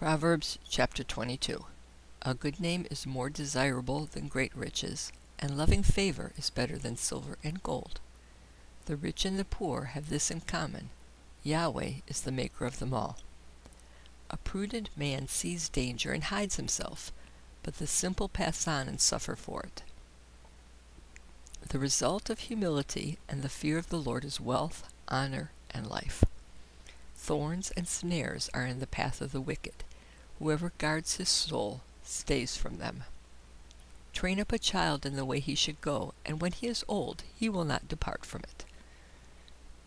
Proverbs chapter 22. A good name is more desirable than great riches, and loving favor is better than silver and gold. The rich and the poor have this in common: Yahweh is the maker of them all. A prudent man sees danger and hides himself, but the simple pass on and suffer for it. The result of humility and the fear of the Lord is wealth, honor, and life. Thorns and snares are in the path of the wicked. Whoever guards his soul stays from them. Train up a child in the way he should go, and when he is old, he will not depart from it.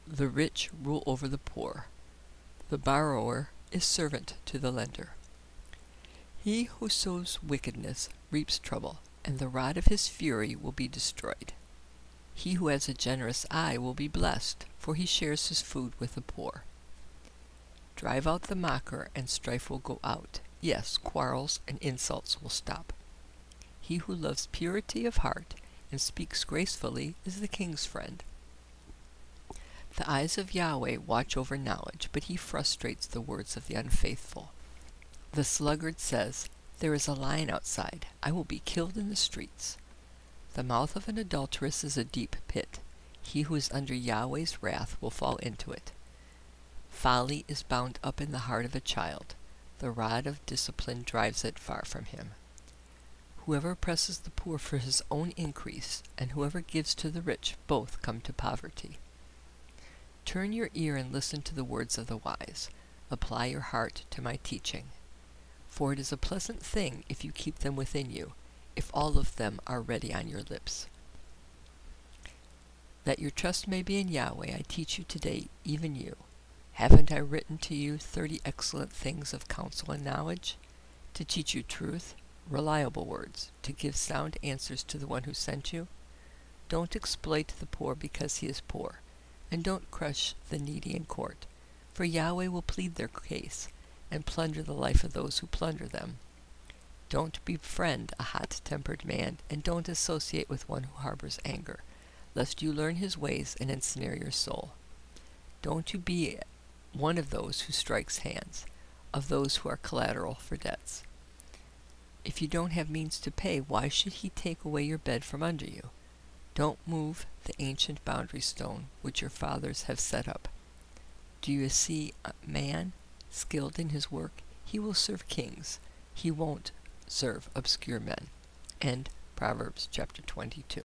The rich rule over the poor. The borrower is servant to the lender. He who sows wickedness reaps trouble, and the rod of his fury will be destroyed. He who has a generous eye will be blessed, for he shares his food with the poor. Drive out the mocker, and strife will go out. Yes, quarrels and insults will stop. He who loves purity of heart and speaks gracefully is the king's friend. The eyes of Yahweh watch over knowledge, but he frustrates the words of the unfaithful. The sluggard says, "There is a lion outside. I will be killed in the streets." The mouth of an adulteress is a deep pit. He who is under Yahweh's wrath will fall into it. Folly is bound up in the heart of a child. The rod of discipline drives it far from him. Whoever oppresses the poor for his own increase, and whoever gives to the rich, both come to poverty. Turn your ear and listen to the words of the wise. Apply your heart to my teaching. For it is a pleasant thing if you keep them within you, if all of them are ready on your lips. That your trust may be in Yahweh, I teach you today, even you. Haven't I written to you 30 excellent things of counsel and knowledge? To teach you truth, reliable words, to give sound answers to the one who sent you? Don't exploit the poor because he is poor, and don't crush the needy in court, for Yahweh will plead their case, and plunder the life of those who plunder them. Don't befriend a hot-tempered man, and don't associate with one who harbors anger, lest you learn his ways and ensnare your soul. Don't you be one of those who strikes hands, of those who are collateral for debts. If you don't have means to pay, why should he take away your bed from under you? Don't move the ancient boundary stone which your fathers have set up. Do you see a man skilled in his work? He will serve kings. He won't serve obscure men. End Proverbs chapter 22.